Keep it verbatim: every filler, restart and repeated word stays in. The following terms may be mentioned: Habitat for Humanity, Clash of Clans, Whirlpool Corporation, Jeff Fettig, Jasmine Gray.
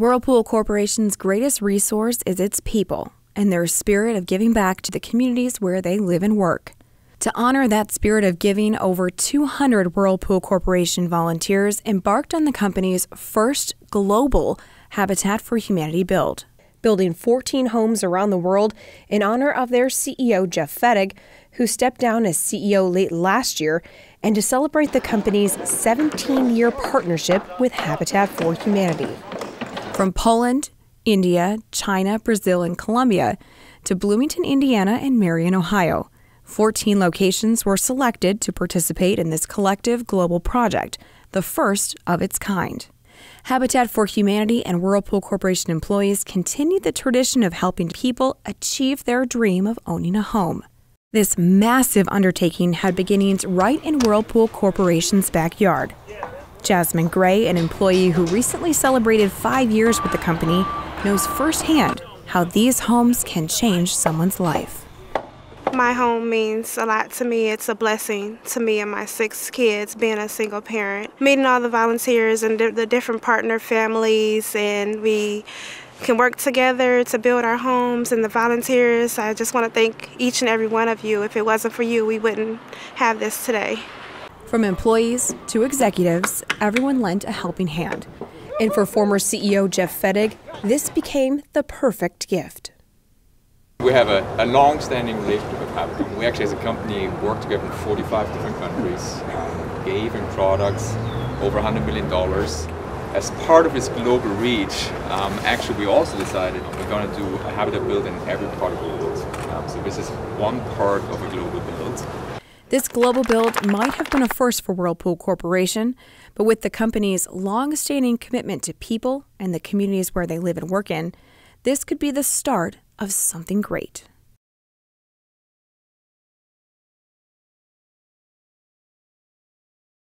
Whirlpool Corporation's greatest resource is its people and their spirit of giving back to the communities where they live and work. To honor that spirit of giving, over two hundred Whirlpool Corporation volunteers embarked on the company's first global Habitat for Humanity build, building fourteen homes around the world in honor of their C E O, Jeff Fettig, who stepped down as C E O late last year, and to celebrate the company's seventeen-year partnership with Habitat for Humanity. From Poland, India, China, Brazil, and Colombia to Bloomington, Indiana, and Marion, Ohio, fourteen locations were selected to participate in this collective global project, the first of its kind. Habitat for Humanity and Whirlpool Corporation employees continued the tradition of helping people achieve their dream of owning a home. This massive undertaking had beginnings right in Whirlpool Corporation's backyard. Jasmine Gray, an employee who recently celebrated five years with the company, knows firsthand how these homes can change someone's life. My home means a lot to me. It's a blessing to me and my six kids, being a single parent. Meeting all the volunteers and the different partner families, and we can work together to build our homes, and the volunteers, I just want to thank each and every one of you. If it wasn't for you, we wouldn't have this today. From employees to executives, everyone lent a helping hand. And for former C E O Jeff Fettig, this became the perfect gift. We have a, a long-standing relationship with Habitat. We actually, as a company, work together in forty-five different countries, um, gave in products over one hundred million dollars. As part of its global reach, um, actually, we also decided we're going to do a Habitat build in every part of the world. Um, so this is one part of a global build. This global build might have been a first for Whirlpool Corporation, but with the company's long-standing commitment to people and the communities where they live and work in, this could be the start of something great.